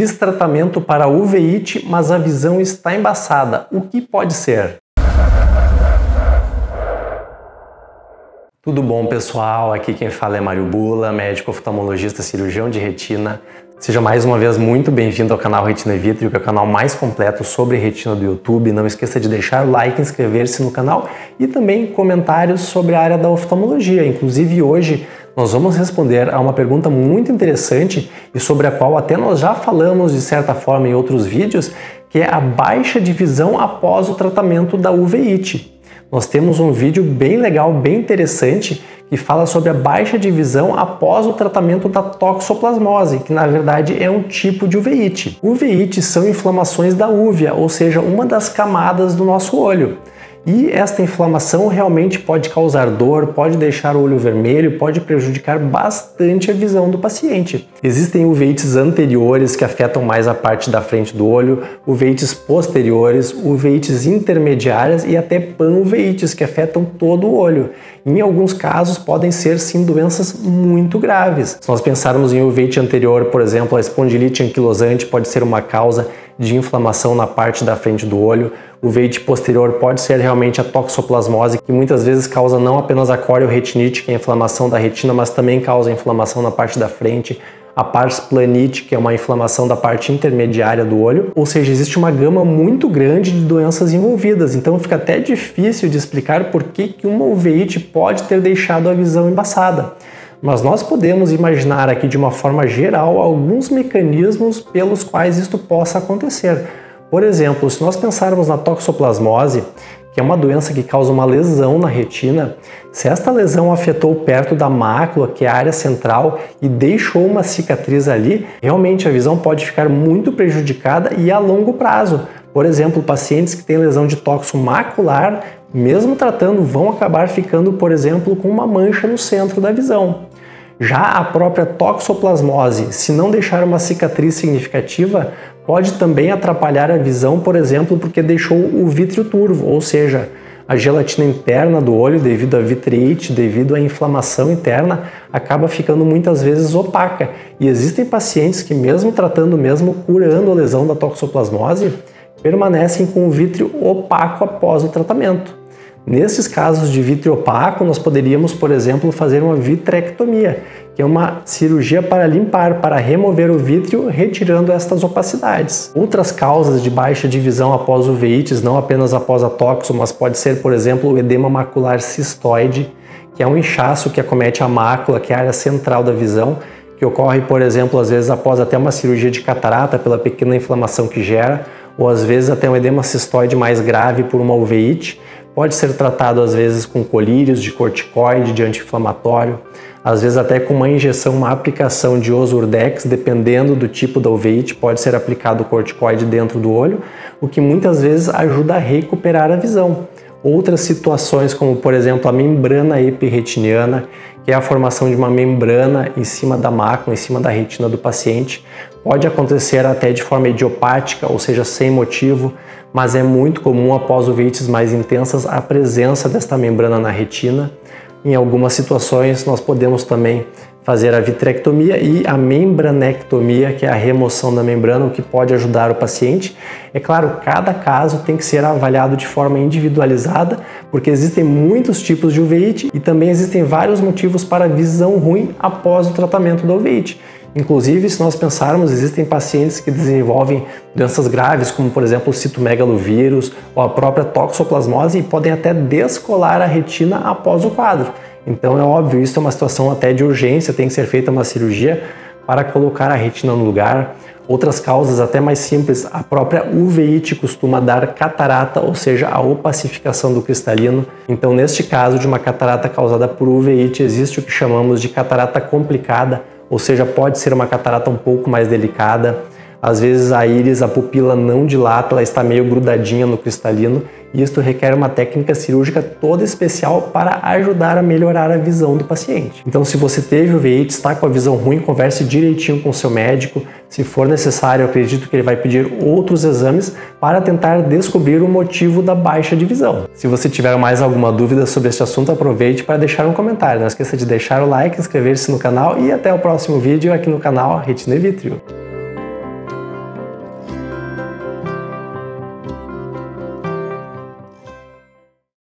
Fiz tratamento para uveíte, mas a visão está embaçada. O que pode ser? Tudo bom, pessoal? Aqui quem fala é Mário Bula, médico oftalmologista, cirurgião de retina. Seja mais uma vez muito bem-vindo ao canal Retina e Vítreo, que é o canal mais completo sobre retina do YouTube. Não esqueça de deixar o like, inscrever-se no canal e também comentários sobre a área da oftalmologia. Inclusive hoje nós vamos responder a uma pergunta muito interessante e sobre a qual até nós já falamos de certa forma em outros vídeos, que é a baixa de visão após o tratamento da uveíte. Nós temos um vídeo bem legal, bem interessante, que fala sobre a baixa de visão após o tratamento da toxoplasmose, que na verdade é um tipo de uveíte. Uveítes são inflamações da úvea, ou seja, uma das camadas do nosso olho. E esta inflamação realmente pode causar dor, pode deixar o olho vermelho, pode prejudicar bastante a visão do paciente. Existem uveítes anteriores, que afetam mais a parte da frente do olho, uveítes posteriores, uveítes intermediárias e até panuveítes, que afetam todo o olho. Em alguns casos podem ser sim doenças muito graves. Se nós pensarmos em uveíte anterior, por exemplo, a espondilite anquilosante pode ser uma causa de inflamação na parte da frente do olho. Uveíte posterior pode ser realmente a toxoplasmose, que muitas vezes causa não apenas a coreoretinite, que é a inflamação da retina, mas também causa inflamação na parte da frente. A parsplanite, que é uma inflamação da parte intermediária do olho, ou seja, existe uma gama muito grande de doenças envolvidas, então fica até difícil de explicar por que uma uveíte pode ter deixado a visão embaçada. Mas nós podemos imaginar aqui de uma forma geral alguns mecanismos pelos quais isto possa acontecer. Por exemplo, se nós pensarmos na toxoplasmose, que é uma doença que causa uma lesão na retina, se esta lesão afetou perto da mácula, que é a área central, e deixou uma cicatriz ali, realmente a visão pode ficar muito prejudicada e a longo prazo. Por exemplo, pacientes que têm lesão de toxo macular, mesmo tratando, vão acabar ficando, por exemplo, com uma mancha no centro da visão. Já a própria toxoplasmose, se não deixar uma cicatriz significativa, pode também atrapalhar a visão, por exemplo, porque deixou o vítreo turvo, ou seja, a gelatina interna do olho, devido à vitreite, devido à inflamação interna, acaba ficando muitas vezes opaca. E existem pacientes que, mesmo tratando, mesmo curando a lesão da toxoplasmose, permanecem com o vítreo opaco após o tratamento. Nesses casos de vítreo opaco, nós poderíamos, por exemplo, fazer uma vitrectomia, que é uma cirurgia para limpar, para remover o vítreo, retirando estas opacidades. Outras causas de baixa de visão após uveítes, não apenas após a toxo, mas pode ser, por exemplo, o edema macular cistoide, que é um inchaço que acomete a mácula, que é a área central da visão, que ocorre, por exemplo, às vezes após até uma cirurgia de catarata, pela pequena inflamação que gera, ou às vezes até um edema cistoide mais grave por uma uveíte. Pode ser tratado às vezes com colírios de corticoide, de anti-inflamatório, às vezes até com uma injeção, uma aplicação de Ozurdex, dependendo do tipo da uveíte, pode ser aplicado corticoide dentro do olho, o que muitas vezes ajuda a recuperar a visão. Outras situações, como por exemplo a membrana epirretiniana, que é a formação de uma membrana em cima da mácula, em cima da retina do paciente, pode acontecer até de forma idiopática, ou seja, sem motivo, mas é muito comum após uveites mais intensas a presença desta membrana na retina. Em algumas situações nós podemos também fazer a vitrectomia e a membranectomia, que é a remoção da membrana, o que pode ajudar o paciente. É claro, cada caso tem que ser avaliado de forma individualizada, porque existem muitos tipos de uveíte e também existem vários motivos para visão ruim após o tratamento da uveíte. Inclusive, se nós pensarmos, existem pacientes que desenvolvem doenças graves, como por exemplo o citomegalovírus ou a própria toxoplasmose, e podem até descolar a retina após o quadro. Então é óbvio, isso é uma situação até de urgência, tem que ser feita uma cirurgia para colocar a retina no lugar. Outras causas até mais simples, a própria uveíte costuma dar catarata, ou seja, a opacificação do cristalino. Então neste caso de uma catarata causada por uveíte, existe o que chamamos de catarata complicada, ou seja, pode ser uma catarata um pouco mais delicada. Às vezes a íris, a pupila não dilata, ela está meio grudadinha no cristalino, e isto requer uma técnica cirúrgica toda especial para ajudar a melhorar a visão do paciente. Então, se você teve uveíte, está com a visão ruim, converse direitinho com o seu médico. Se for necessário, eu acredito que ele vai pedir outros exames para tentar descobrir o motivo da baixa de visão. Se você tiver mais alguma dúvida sobre este assunto, aproveite para deixar um comentário. Não esqueça de deixar o like, inscrever-se no canal e até o próximo vídeo aqui no canal Retina e Vítreo.